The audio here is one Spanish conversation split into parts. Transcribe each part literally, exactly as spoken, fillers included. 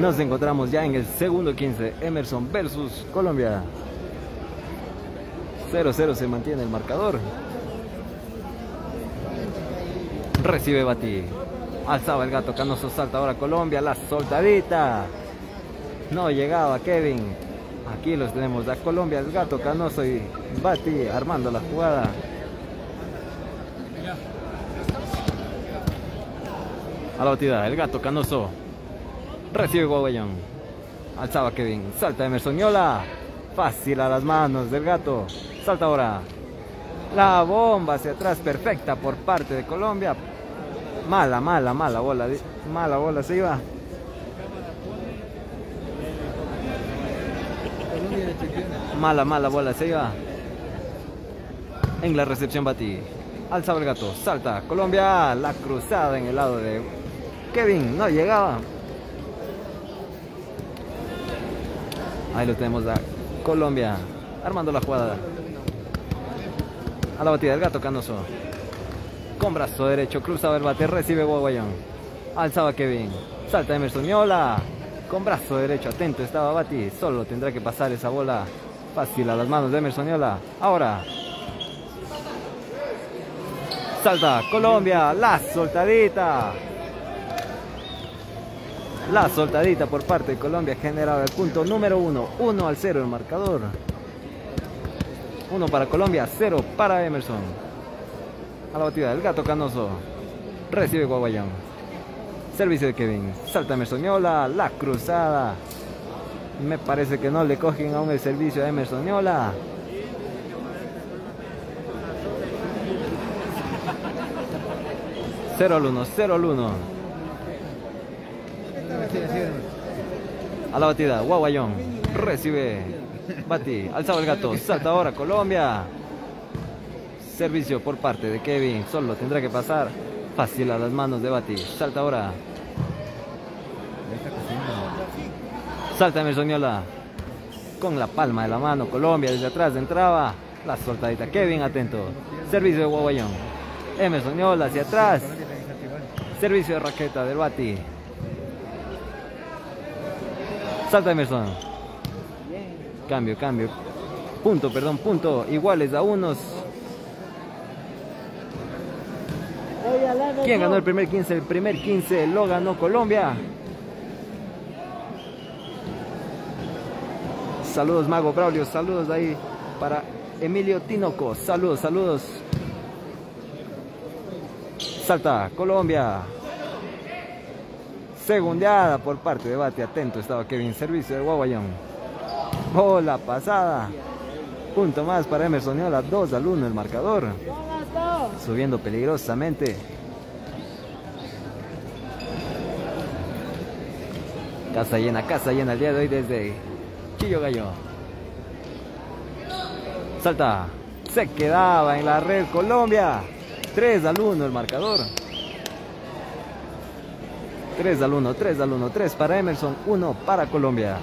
Nos encontramos ya en el segundo quince, Emerson versus Colombia. cero cero se mantiene el marcador. Recibe Batí. Alzaba el Gato Canoso, salta ahora Colombia, la soltadita. No llegaba Kevin. Aquí los tenemos, a Colombia, el Gato Canoso y Batí armando la jugada. A la batida, el Gato Canoso. Recibe Guaguayón. Alzaba Kevin. Salta Emerson Niola. Fácil a las manos del Gato. Salta ahora. La bomba hacia atrás. Perfecta por parte de Colombia. Mala, mala, mala bola. Mala bola se iba. Mala, mala bola se iba. En la recepción Batí. Alzaba el Gato. Salta Colombia. La cruzada en el lado de Kevin. No llegaba. Ahí lo tenemos a Colombia armando la jugada. A la batida del Gato Canoso. Con brazo derecho cruzaba el bate, recibe Guaguayón. Alzaba Kevin. Salta Emerson Niola. Con brazo derecho atento estaba Bati. Solo tendrá que pasar esa bola fácil a las manos de Emerson Niola. Ahora. Salta Colombia. La soltadita. La soltadita por parte de Colombia generaba el punto número uno. uno al cero el marcador. uno para Colombia, cero para Emerson. A la batida del Gato Canoso. Recibe Guaguayón. Servicio de Kevin. Salta Emerson Niola. La cruzada. Me parece que no le cogen aún el servicio a Emerson Niola. cero al uno, cero al uno. A la batida, Guaguayón recibe Bati, alzaba el Gato, salta ahora Colombia. Servicio por parte de Kevin, solo tendrá que pasar fácil a las manos de Bati. Salta ahora. Salta Emerson Niola. Con la palma de la mano, Colombia desde atrás entraba. La soltadita, Kevin atento. Servicio de Guaguayón. Emerson Niola hacia atrás. Servicio de raqueta del Bati. Salta Emerson. Cambio, cambio. Punto, perdón, punto. Iguales a unos. ¿Quién ganó el primer quince? El primer quince lo ganó Colombia. Saludos Mago Braulio, saludos ahí para Emilio Tinoco. Saludos, saludos. Salta Colombia. Segundeada por parte de Bati, atento estaba Kevin, servicio de Guaguayón. Bola pasada. Punto más para Emerson Niola, dos al uno el marcador. Subiendo peligrosamente. Casa llena, casa llena el día de hoy desde Chillo Gallo. Salta. Se quedaba en la red Colombia. tres al uno el marcador. tres al uno, tres al uno, tres para Emerson, uno para Colombia.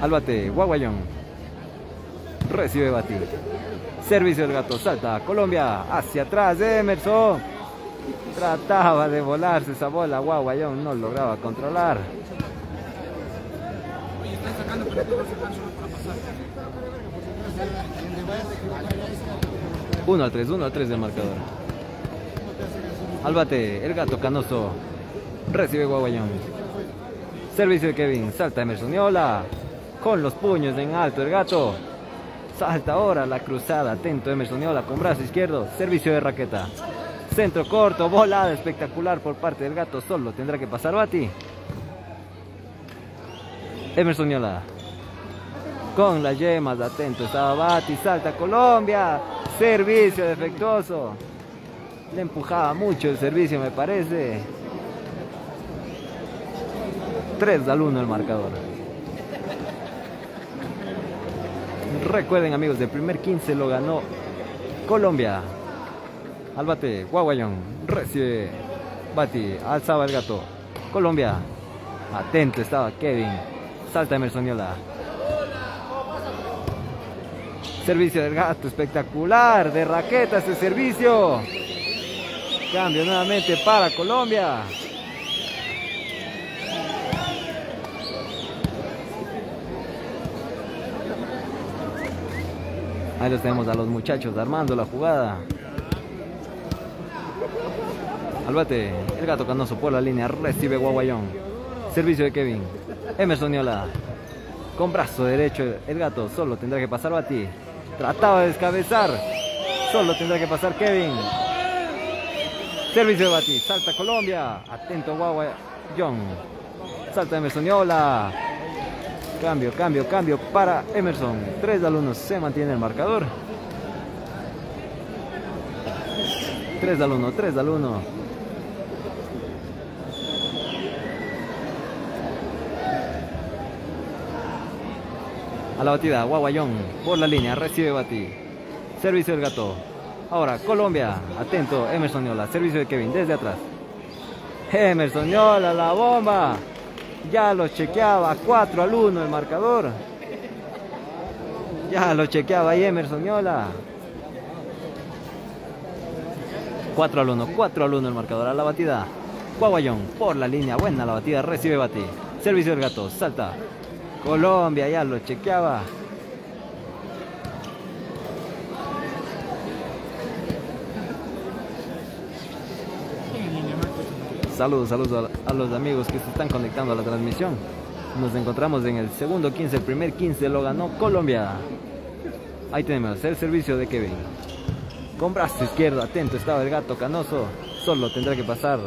Al bate, Guaguayón. Recibe Bati. Servicio del Gato, salta Colombia. Hacia atrás de Emerson. Trataba de volarse esa bola, Guaguayón no lograba controlar. uno a tres, uno a tres del marcador. Al bate, el Gato Canoso. Recibe Guaguayón. Servicio de Kevin. Salta Emerson Niola. Con los puños en alto el Gato. Salta ahora la cruzada. Atento Emerson Niola con brazo izquierdo. Servicio de raqueta. Centro corto. Volada espectacular por parte del Gato. Solo tendrá que pasar Bati. Emerson Niola. Con las yemas. Atento estaba Bati. Salta Colombia. Servicio defectuoso. Le empujaba mucho el servicio, me parece. tres al uno el marcador. Recuerden, amigos, el primer quince lo ganó Colombia. Al bate, Guaguayón recibe, bati, alzaba el gato, Colombia. Atento estaba Kevin, salta Emerson Niola. Servicio del gato, espectacular, de raqueta este servicio. Cambio nuevamente para Colombia. Ahí los tenemos a los muchachos armando la jugada. Al bate, el gato Canoso por la línea, recibe Guaguayón. Servicio de Kevin, Emerson Niola. Con brazo derecho el gato, solo tendrá que pasar bati. Trataba de descabezar, solo tendrá que pasar Kevin. Servicio de bati, salta Colombia, atento Guaguayón. Salta Emerson Niola. Cambio, cambio, cambio para Emerson. tres al uno, se mantiene el marcador. tres al uno, tres al uno. A la batida, Guaguayón por la línea, recibe bati. Servicio del gato. Ahora Colombia, atento Emerson Niola. Servicio de Kevin desde atrás. Emerson Niola, la bomba. Ya lo chequeaba, cuatro al uno el marcador. Ya lo chequeaba ahí Emerson Niola. cuatro al uno, cuatro al uno el marcador. A la batida, Guaguayón por la línea, buena la batida, recibe bati. Servicio del gato, salta Colombia, ya lo chequeaba. Saludos, saludos a, a los amigos que se están conectando a la transmisión. Nos encontramos en el segundo quince, el primer quince lo ganó Colombia. Ahí tenemos el servicio de Kevin. Con brazo izquierdo, atento estaba el gato Canoso. Solo tendrá que pasar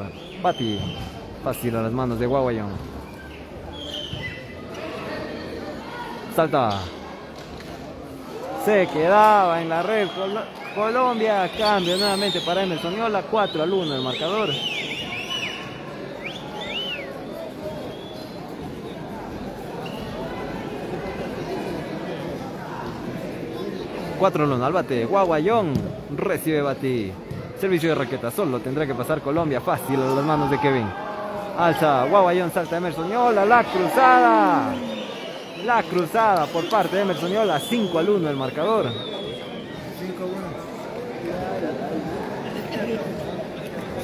bati. Fácil a las manos de Guaguayón. Saltaba, se quedaba en la red Col Colombia. Cambio nuevamente para Emerson Niola. cuatro al uno el marcador. cuatro al uno al bate, Guaguayón recibe bati. Servicio de raqueta, solo tendrá que pasar Colombia. Fácil a las manos de Kevin. Alza Guaguayón, salta Emerson Niola. La cruzada. La cruzada por parte de Emerson Niola, cinco al uno el marcador.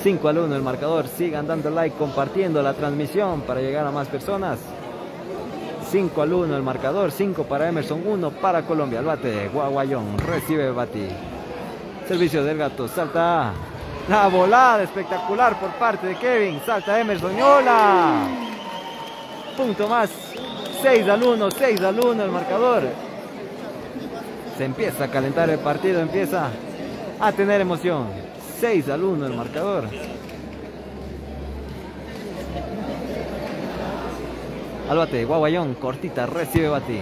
cinco al uno el marcador. Sigan dando like, compartiendo la transmisión para llegar a más personas. cinco al uno el marcador. cinco para Emerson, uno para Colombia. Al bate, Guaguayón recibe bati. Servicio del gato, salta. La volada espectacular por parte de Kevin. Salta Emerson Niola. Punto más. seis al uno, seis al uno el marcador. Se empieza a calentar el partido, empieza a tener emoción. seis al uno el marcador. Al bate, Guaguayón, cortita, recibe bati.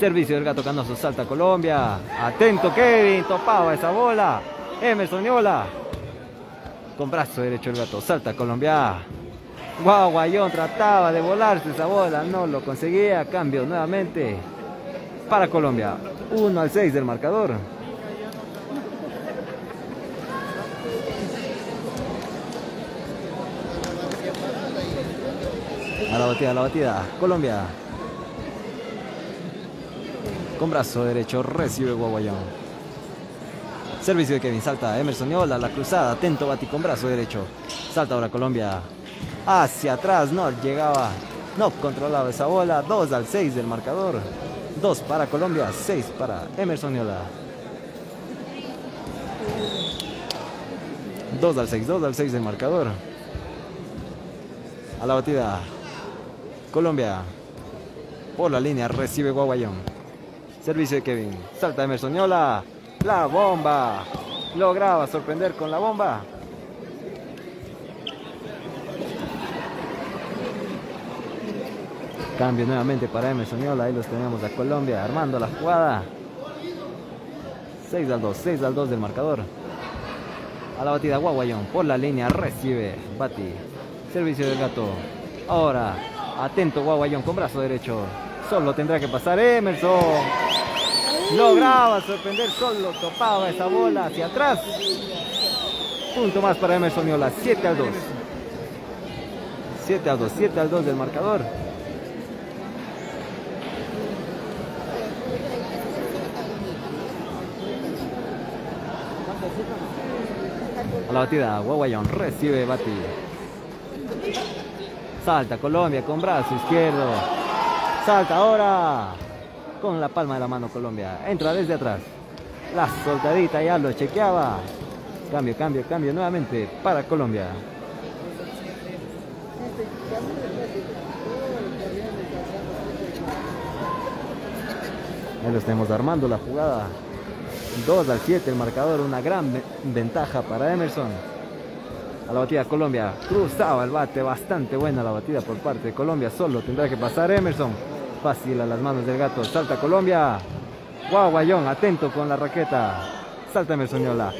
Servicio del gato Canoso, salta Colombia. Atento Kevin, topaba esa bola. Emerson Niola. Con brazo derecho el gato, salta Colombia. Guaguayón trataba de volarse esa bola, no lo conseguía. Cambio nuevamente para Colombia. uno al seis del marcador. A la batida, a la batida. Colombia. Con brazo derecho recibe Guaguayón. Servicio de Kevin, salta Emerson Niola, la cruzada. Atento bati con brazo derecho. Salta ahora Colombia. Hacia atrás, no llegaba, no controlaba esa bola. dos al seis del marcador. dos para Colombia, seis para Emerson Niola. dos al seis, dos al seis del marcador. A la batida, Colombia. Por la línea recibe Guaguayón. Servicio de Kevin, salta Emerson Niola. La bomba. Lograba sorprender con la bomba. Cambio nuevamente para Emerson Niola. Ahí los tenemos a Colombia armando la jugada. seis al dos, seis al dos del marcador. A la batida, Guaguayón por la línea recibe bati. Servicio del gato. Ahora, atento Guaguayón con brazo derecho. Solo tendrá que pasar Emerson. Lograba sorprender, solo topaba esa bola hacia atrás. Punto más para Emerson Niola, siete a dos. siete a dos, siete a dos del marcador. A la batida, Guaguayón recibe batida. Salta Colombia con brazo izquierdo. Salta ahora con la palma de la mano Colombia. Entra desde atrás. La soltadita ya lo chequeaba. Cambio, cambio, cambio nuevamente para Colombia. Ahí lo tenemos armando la jugada. dos al siete el marcador, una gran ventaja para Emerson. A la batida Colombia, cruzaba el bate, bastante buena la batida por parte de Colombia, solo tendrá que pasar Emerson. Fácil a las manos del gato, salta Colombia. Guaguayón, atento con la raqueta. Salta Emerson Niola.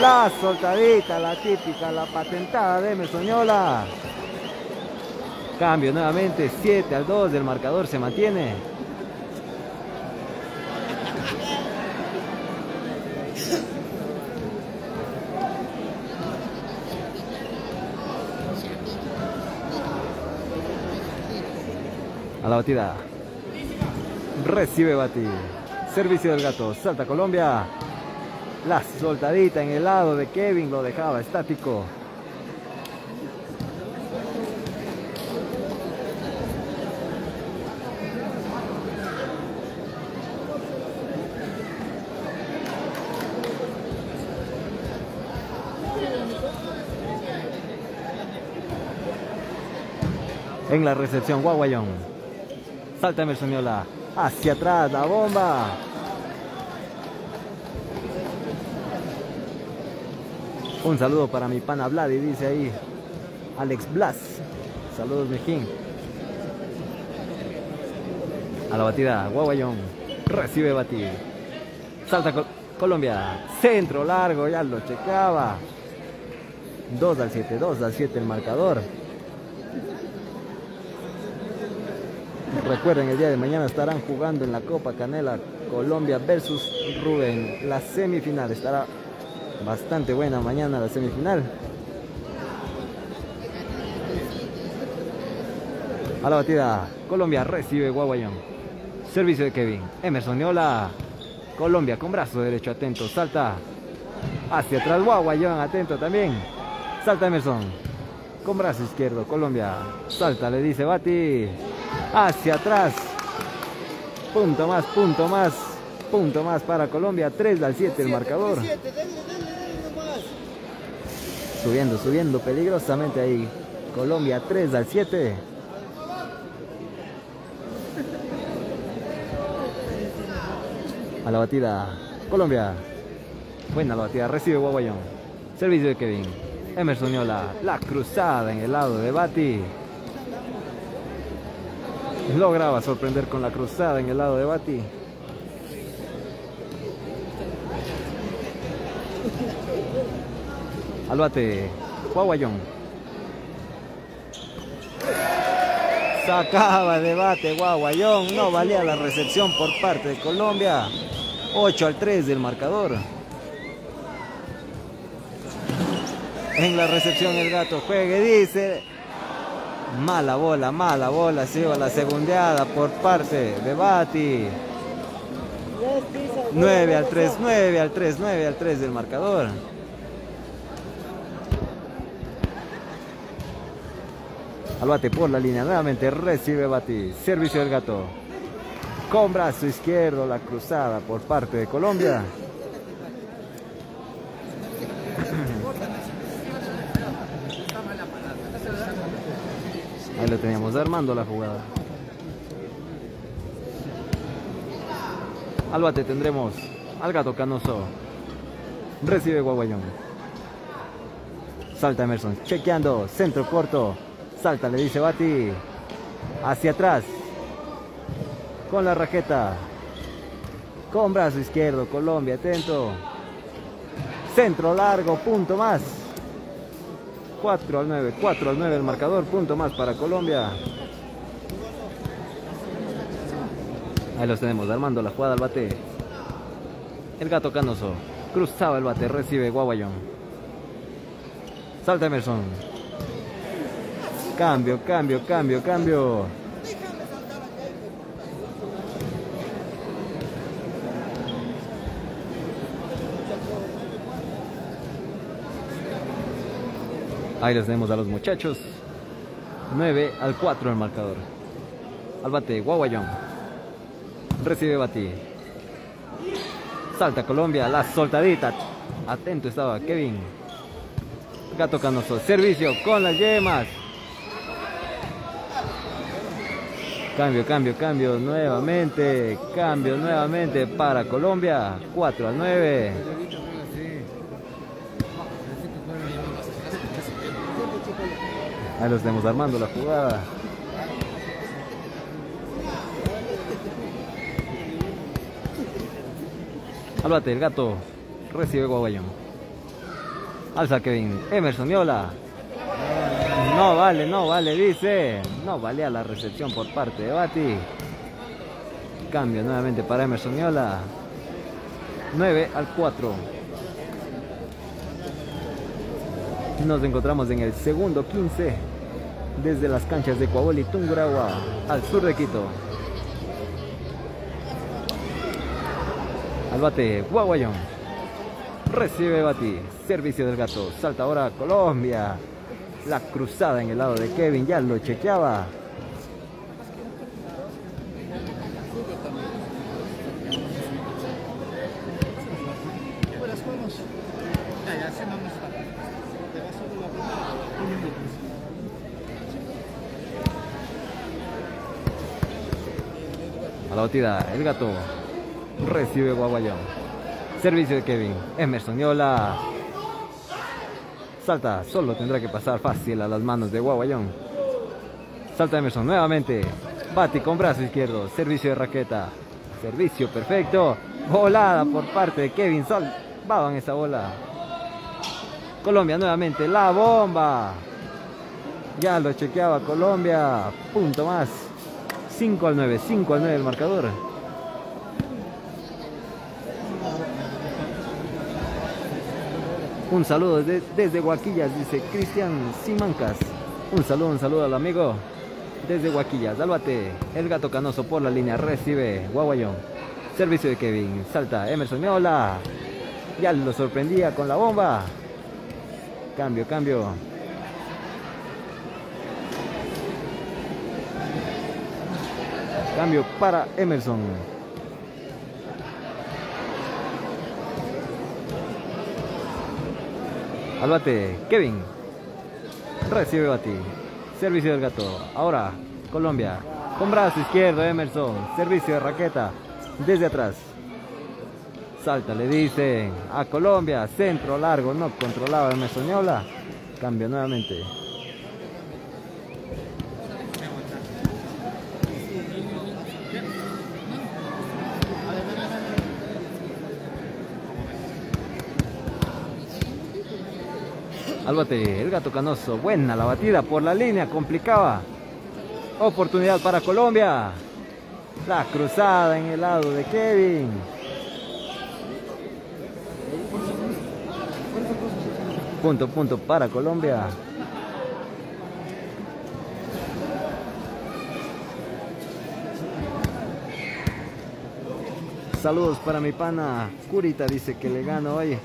La soltadita, la típica, la patentada de Emerson Niola. Cambio nuevamente, siete a dos del marcador se mantiene. A la batida, recibe Bati, servicio del gato, salta Colombia, la soltadita en el lado de Kevin lo dejaba estático. En la recepción Guaguayón. Salta Emerson Niola, hacia atrás la bomba. Un saludo para mi pana Vlad, y dice ahí Alex Blas. Saludos, Mejín. A la batida, Guaguayón recibe batir. Salta Col Colombia, centro largo, ya lo checaba. dos al siete, dos al siete el marcador. Recuerden, el día de mañana estarán jugando en la Copa Canela Colombia versus Rubén. La semifinal estará bastante buena mañana, la semifinal. A la batida, Colombia recibe Guaguayón. Servicio de Kevin. Emerson Niola. Colombia con brazo derecho atento. Salta hacia atrás. Guaguayón atento también. Salta Emerson. Con brazo izquierdo. Colombia. Salta, le dice Bati. Hacia atrás. Punto más, punto más, punto más para Colombia. tres al siete el marcador. Subiendo, subiendo peligrosamente ahí. Colombia tres al siete. A la batida, Colombia. Buena la batida, recibe Guaguayón. Servicio de Kevin. Emerson Niola, la cruzada en el lado de Bati. Lograba sorprender con la cruzada en el lado de Bati. Al bate, Guaguayón. Sacaba de bate Guaguayón. No valía la recepción por parte de Colombia. ocho al tres del marcador. En la recepción el gato juegue, dice. Mala bola, mala bola, se lleva la segundeada por parte de Bati. nueve al tres, nueve al tres, nueve al tres del marcador. Al bate por la línea, nuevamente recibe Bati. Servicio del gato. Con brazo izquierdo la cruzada por parte de Colombia. Ahí lo teníamos armando la jugada. Al bate tendremos al Gato Canoso. Recibe Guaguayón. Salta Emerson, chequeando, centro corto. Salta, le dice Bati. Hacia atrás. Con la raqueta. Con brazo izquierdo, Colombia, atento. Centro largo, punto más. cuatro al nueve, cuatro al nueve el marcador, punto más para Colombia. Ahí los tenemos armando la jugada al bate. El Gato Canoso cruzaba el bate, recibe Guaguayón. Salta Emerson. Cambio, cambio, cambio, cambio. Ahí les tenemos a los muchachos. nueve al cuatro el marcador. Al bate, Guaguayón. Recibe Batí. Salta Colombia, la soltadita. Atento estaba Kevin. Gato Canoso, servicio con las yemas. Cambio, cambio, cambio nuevamente. Cambio nuevamente para Colombia. cuatro al nueve. Ahí los tenemos armando la jugada. Al bate el Gato, recibe Guaguayón. Alza Kevin, Emerson Niola. No vale, no vale, dice. No valía la recepción por parte de Bati. Cambio nuevamente para Emerson Niola. nueve al cuatro. Nos encontramos en el segundo quince desde las canchas de Ecuavoley Tungurahua, al sur de Quito. Al bate Guaguayón, recibe Bati, servicio del Gato. Salta ahora Colombia, la cruzada en el lado de Kevin, ya lo chequeaba. La batida, el Gato, recibe Guaguayón, servicio de Kevin, Emerson Niola, salta, solo tendrá que pasar fácil a las manos de Guaguayón. Salta Emerson nuevamente, Bati con brazo izquierdo, servicio de raqueta, servicio perfecto, volada por parte de Kevin, salvaban esa bola. Colombia nuevamente, la bomba, ya lo chequeaba Colombia, punto más. cinco al nueve, cinco al nueve el marcador. Un saludo de, desde Huaquillas, dice Cristian Simancas. Un saludo, un saludo al amigo desde Huaquillas. Al bate, el Gato Canoso por la línea, recibe Guaguayón. Servicio de Kevin, salta Emerson Niola. Ya lo sorprendía con la bomba. Cambio, cambio. Cambio para Emerson. Al bate, Kevin. Recibe Bati. Servicio del Gato. Ahora, Colombia. Con brazo izquierdo, Emerson. Servicio de raqueta. Desde atrás. Salta, le dicen a Colombia. Centro largo. No controlaba Emerson Niola. Cambio nuevamente. Al bate, el Gato Canoso, buena la batida por la línea, complicaba. Oportunidad para Colombia. La cruzada en el lado de Kevin. Punto, punto para Colombia. Saludos para mi pana Curita, dice que le gano hoy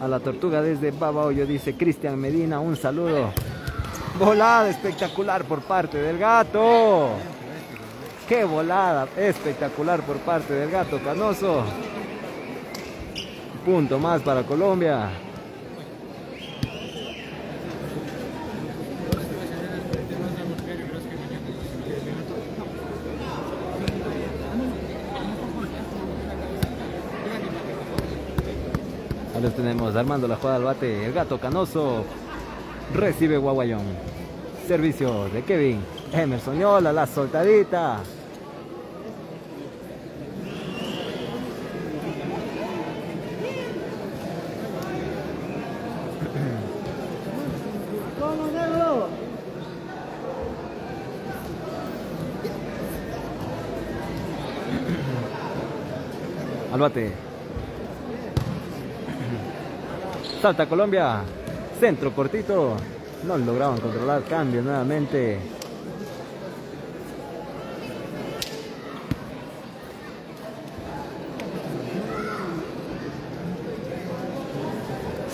a la Tortuga desde Babahoyo, dice Cristian Medina. Un saludo. Volada espectacular por parte del Gato. Qué volada espectacular por parte del Gato Canoso. Punto más para Colombia. Los tenemos armando la jugada al bate, el Gato Canoso, recibe Guaguayón, servicio de Kevin, Emerson Niola, la soltadita. Al bate, Salta Colombia, centro cortito, no lograban controlar, cambio nuevamente.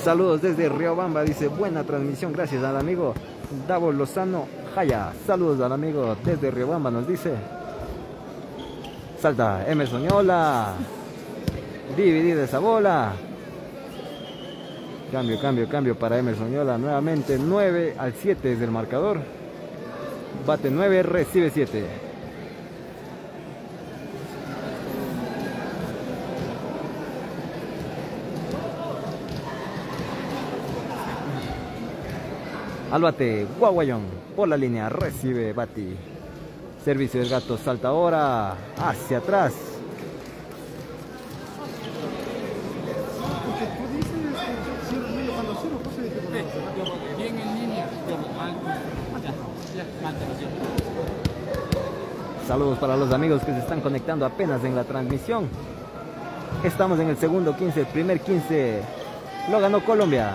Saludos desde Riobamba, dice, buena transmisión, gracias al amigo Davo Lozano Jaya. Saludos al amigo desde Riobamba, nos dice. Salta Emerson Niola, dividida esa bola. Cambio, cambio, cambio para Emerson Niola. Nuevamente nueve al siete desde el marcador. Bate nueve, recibe siete. Al bate, Guaguayón. Por la línea, recibe Bati. Servicio del Gato, salta ahora hacia atrás. Saludos para los amigos que se están conectando apenas en la transmisión. Estamos en el segundo quince, el primer quince lo ganó Colombia.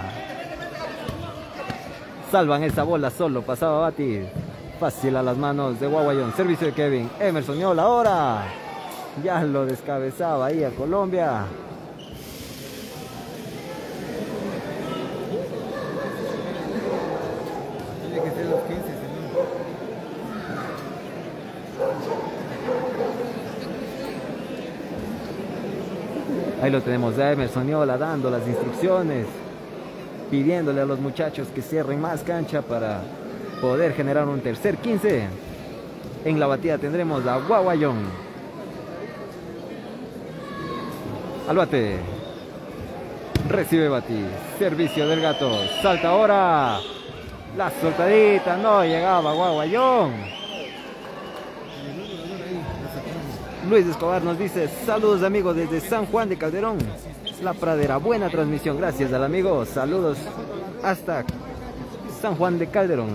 Salvan esa bola, solo pasaba Bati. Fácil a las manos de Guaguayón. Servicio de Kevin. Emerson Niola ahora. Ya lo descabezaba ahí a Colombia. Ahí lo tenemos a Emerson Niola dando las instrucciones, pidiéndole a los muchachos que cierren más cancha para poder generar un tercer quince. En la batida tendremos a Guaguayón. Al bate, recibe Bati. Servicio del Gato, salta ahora. La soltadita, no llegaba Guaguayón. Luis Escobar nos dice, saludos amigos desde San Juan de Calderón, La Pradera, buena transmisión, gracias al amigo, saludos hasta San Juan de Calderón.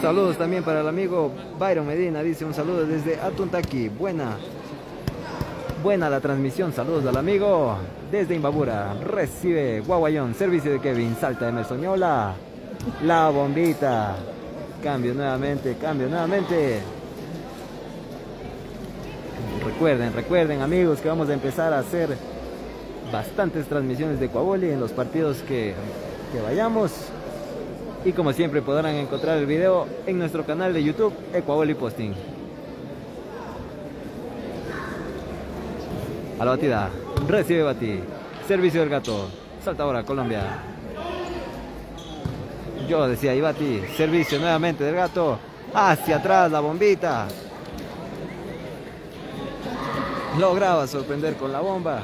Saludos también para el amigo Byron Medina, dice un saludo desde Atuntaqui, buena, buena la transmisión, saludos al amigo desde Imbabura, recibe Guaguayón, servicio de Kevin, salta Emerson Niola, la bombita, cambio nuevamente, cambio nuevamente. Recuerden, recuerden amigos que vamos a empezar a hacer bastantes transmisiones de Ecuavoley en los partidos que, que vayamos. Y como siempre podrán encontrar el video en nuestro canal de YouTube, Ecuavoley Posting. A la batida, recibe Bati, servicio del Gato, salta ahora Colombia. Yo decía ahí Bati, servicio nuevamente del Gato, hacia atrás la bombita. Lograba sorprender con la bomba.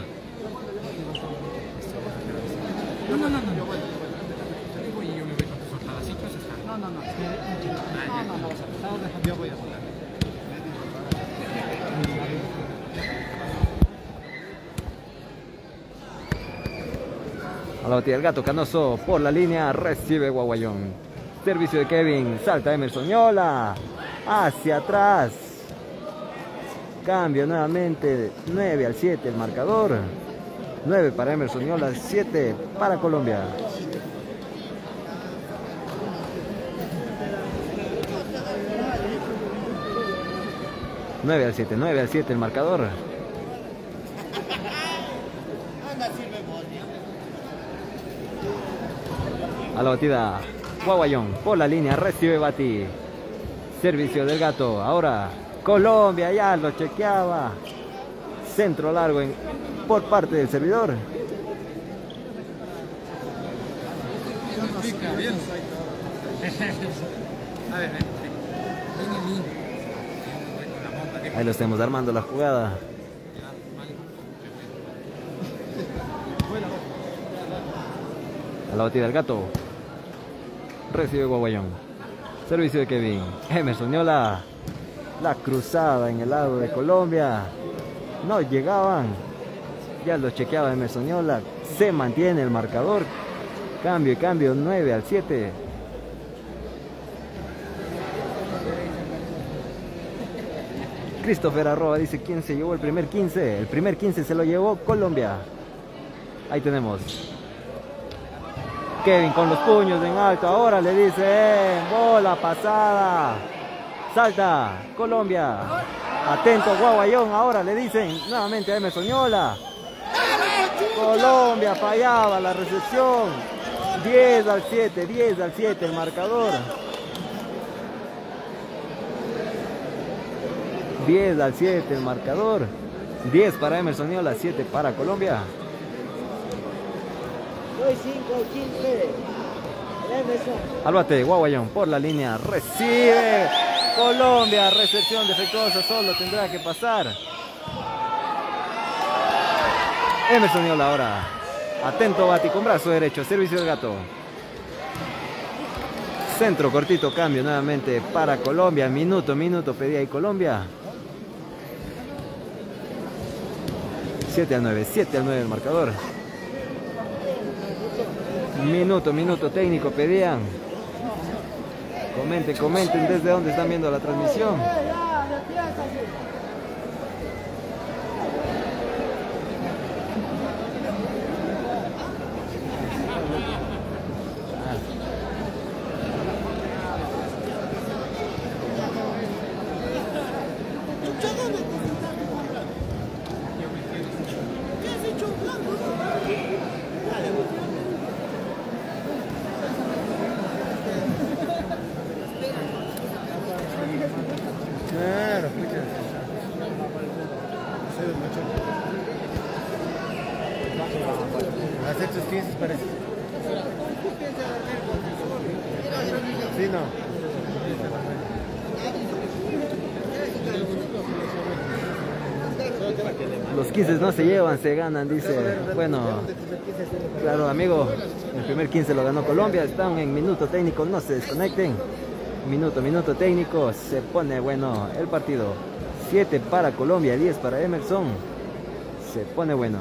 No, no, no, no. Yo voy, yo voy. Yo me voy con tu soltada. Así que vas a estar. No, no, no. No, no, no. Yo voy a soltar. A la batida del Gato Canoso, por la línea, recibe Guaguayón. Servicio de Kevin, salta Emerson Niola. Hacia atrás. Cambio nuevamente, nueve al siete el marcador, nueve para Emerson Niola, siete para Colombia. nueve al siete, nueve al siete el marcador. A la batida, Guaguayón, por la línea, recibe Bati. Servicio del Gato, ahora Colombia, ya lo chequeaba. Centro largo en, por parte del servidor. Ahí lo estamos armando la jugada. A la batida del Gato, recibe Guaguayón. Servicio de Kevin. Emerson Niola. La cruzada en el lado de Colombia, no llegaban, ya lo chequeaba Emerson Niola, se mantiene el marcador, cambio y cambio, nueve al siete. Christopher Arroba dice, ¿quién se llevó el primer quince? El primer quince se lo llevó Colombia. Ahí tenemos. Kevin con los puños en alto. Ahora le dice, bola pasada. Salta, Colombia. Atento, Guaguayón. Ahora le dicen nuevamente a Emerson Niola. Colombia fallaba la recepción. diez al siete, diez al siete el marcador. diez al siete el marcador. diez para Emerson Niola, siete para Colombia. Álvate, Guaguayón por la línea. Recibe Colombia, recepción defectuosa, solo tendrá que pasar. Emerson Niola ahora. Atento Bati con brazo derecho, servicio del gato. Centro cortito, cambio nuevamente para Colombia. Minuto, minuto pedía ahí Colombia. siete a nueve, siete a nueve el marcador. Minuto, minuto técnico pedían. Comenten, comenten desde dónde están viendo la transmisión. Los quince no se llevan, se ganan, dice. Bueno, claro amigo, el primer quince lo ganó Colombia. Están en minuto técnico, no se desconecten. Minuto, minuto técnico, se pone bueno el partido. siete para Colombia, diez para Emerson. Se pone bueno.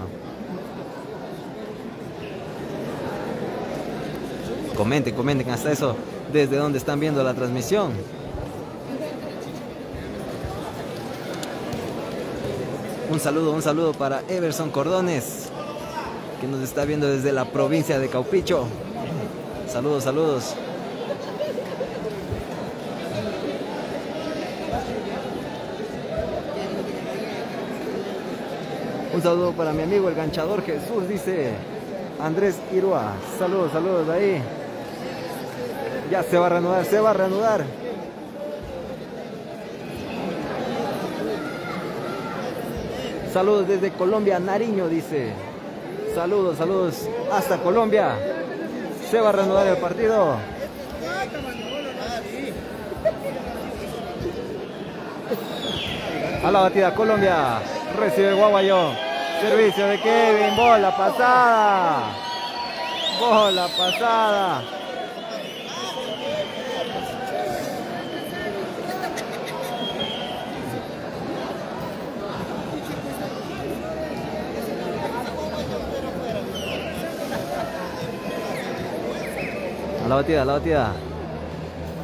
Comenten, comenten hasta eso, desde donde están viendo la transmisión. Un saludo, un saludo para Everson Cordones, que nos está viendo desde la provincia de Caupicho. Saludos, saludos. Un saludo para mi amigo el ganchador Jesús, dice Andrés Irua. Saludos, saludos de ahí. Ya se va a reanudar, se va a reanudar. Saludos desde Colombia, Nariño, dice. Saludos, saludos hasta Colombia. Se va a reanudar el partido. A la batida, Colombia. Recibe Guaguayón. Servicio de Kevin. Bola pasada. Bola pasada. A la batida, a la batida.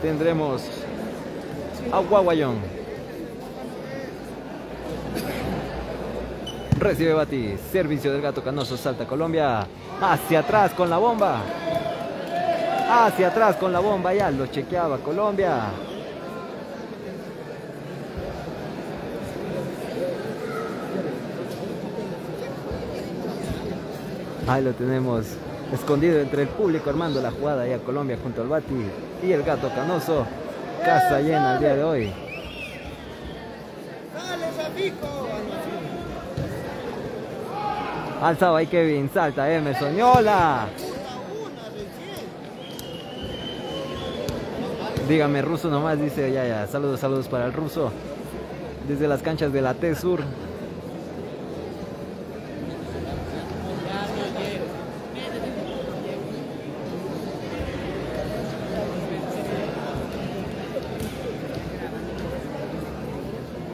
Tendremos a Guaguayón. Recibe Bati. Servicio del Gato Canoso. Salta Colombia. Hacia atrás con la bomba. Hacia atrás con la bomba. Ya lo chequeaba Colombia. Ahí lo tenemos. Escondido entre el público, armando la jugada allá Colombia junto al Bati y el Gato Canoso. Casa llena el día de hoy. Alzaba ahí Kevin, salta Emerson Niola. Dígame ruso nomás, dice. Ya, ya, saludos, saludos para el ruso desde las canchas de la T Sur.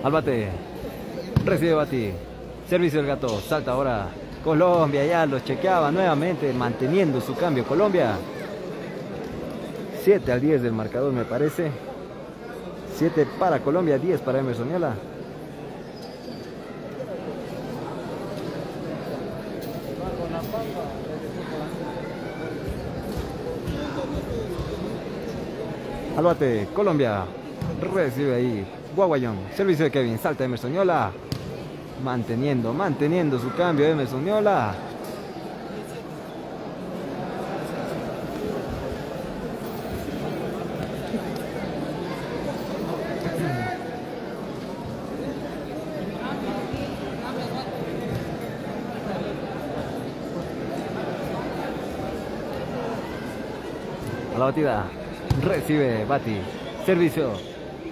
Al bate, recibe Bati, servicio del gato, salta ahora Colombia, ya los chequeaba nuevamente, manteniendo su cambio Colombia. siete al diez del marcador me parece, siete para Colombia, diez para Emerson Niola. Al bate, Colombia. Recibe ahí Guaguayón. Servicio de Kevin. Salta Emerson Niola. Manteniendo, manteniendo su cambio Emerson Niola. A la batida. Recibe Bati. Servicio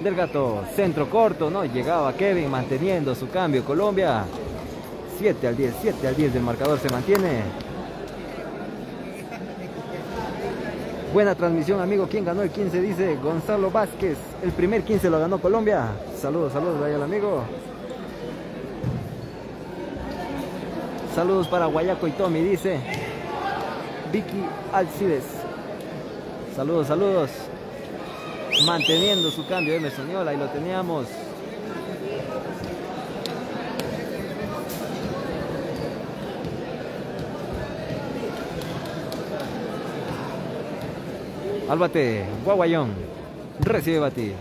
del Gato. Centro corto. No llegaba Kevin, manteniendo su cambio Colombia. siete al diez. siete al diez del marcador se mantiene. Buena transmisión, amigo. ¿Quién ganó el quince? Dice Gonzalo Vázquez. El primer quince lo ganó Colombia. Saludos, saludos ahí al amigo. Saludos para Guayaco y Tommy, dice Vicky Alcides. Saludos, saludos. Manteniendo su cambio Emerson Niola, y lo teníamos. Al bate, Guaguayón. Recibe Bati.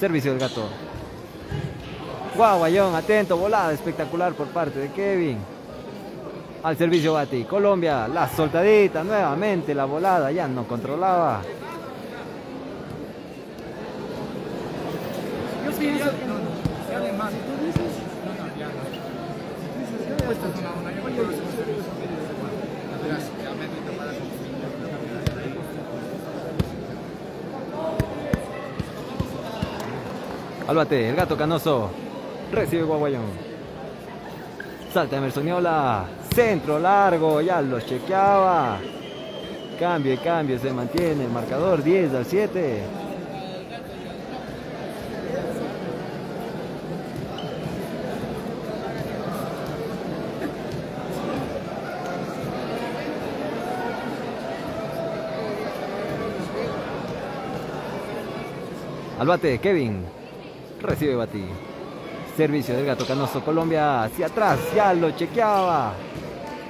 Servicio del Gato. Guaguayón, atento, volada espectacular por parte de Kevin. Al servicio Bati. Colombia, la soltadita, nuevamente la volada, ya no controlaba. Yo pienso que no, no, sale mal. Si tú dices, no, no, ya no. Si tú dices, ya cuesta una, una, yo creo que es un servicio. Gracias, ya me he tocado para eso. Al bate, el Gato Canoso. Recibe Guaguayón. Salta Emerson Niola. Centro largo, ya lo chequeaba. Cambio y cambio, se mantiene el marcador diez al siete. Al bate, Kevin. Recibe Bati. Servicio del Gato Canoso Colombia. Hacia atrás. Ya lo chequeaba.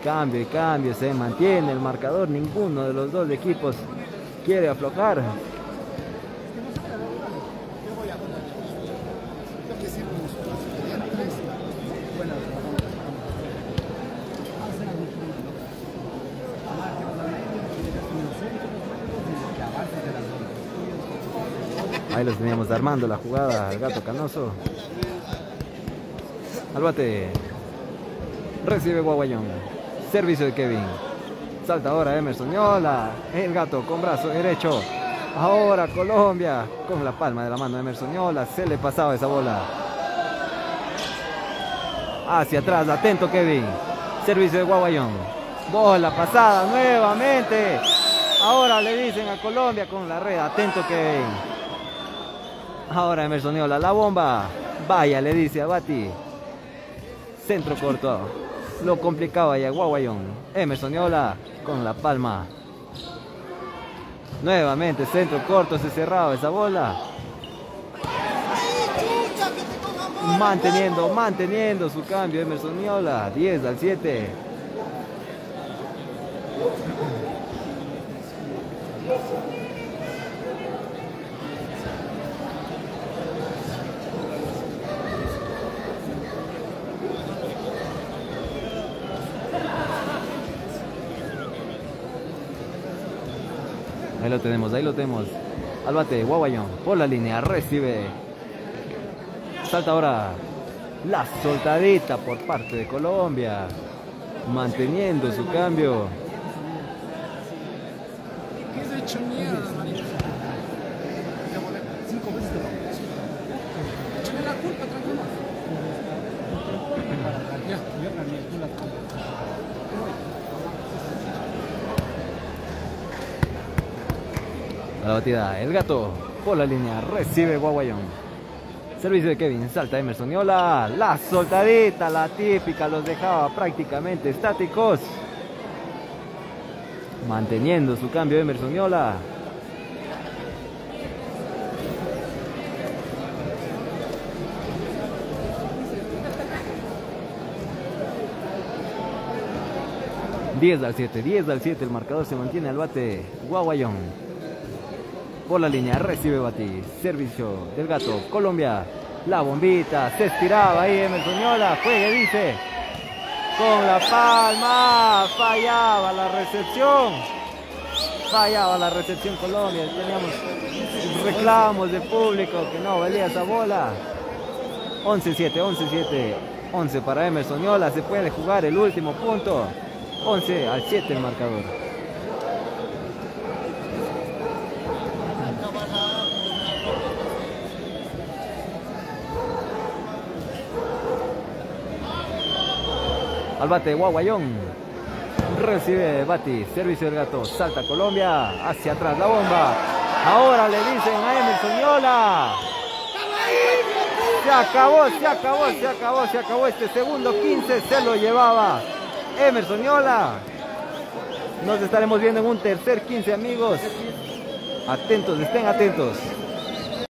Cambio y cambio. Se mantiene el marcador. Ninguno de los dos equipos quiere aflojar. Ahí los teníamos armando la jugada al Gato Canoso. Al bate. Recibe Guaguayón. Servicio de Kevin. Salta ahora Emerson Niola. El Gato con brazo derecho. Ahora Colombia. Con la palma de la mano de Emerson Niola. Se le pasaba esa bola. Hacia atrás. Atento Kevin. Servicio de Guaguayón. Bola pasada nuevamente. Ahora le dicen a Colombia con la red. Atento Kevin. Ahora Emerson Niola, la bomba. Vaya, le dice a Bati. Centro corto. Lo complicaba ya Guaguayón. Emerson Niola con la palma. Nuevamente centro corto. Se cerraba esa bola. Manteniendo, manteniendo su cambio Emerson Niola. diez al siete. Ahí lo tenemos, ahí lo tenemos. Al bate, Guaguayón, por la línea, recibe. Salta ahora la soltadita por parte de Colombia. Manteniendo su cambio. La batida, el Gato por la línea, recibe Guaguayón. Servicio de Kevin, salta Emerson Niola. La soltadita, la típica, los dejaba prácticamente estáticos. Manteniendo su cambio Emerson Niola. diez al siete, diez al siete, el marcador se mantiene al bate. Guaguayón por la línea, recibe Batí, servicio del Gato Colombia, la bombita, se estiraba ahí Emerson Niola, juegue dice, con la palma, fallaba la recepción, fallaba la recepción Colombia, teníamos reclamos de público que no valía esa bola. Once siete, once siete, once para Emerson Niola, se puede jugar el último punto. Once al siete el marcador. Al bate Guaguayón, recibe Bati, servicio del Gato, salta Colombia, hacia atrás la bomba, ahora le dicen a Emerson Niola. Se acabó, se acabó, se acabó, se acabó este segundo, quince se lo llevaba Emerson Niola. Nos estaremos viendo en un tercer quince, amigos. Atentos, estén atentos.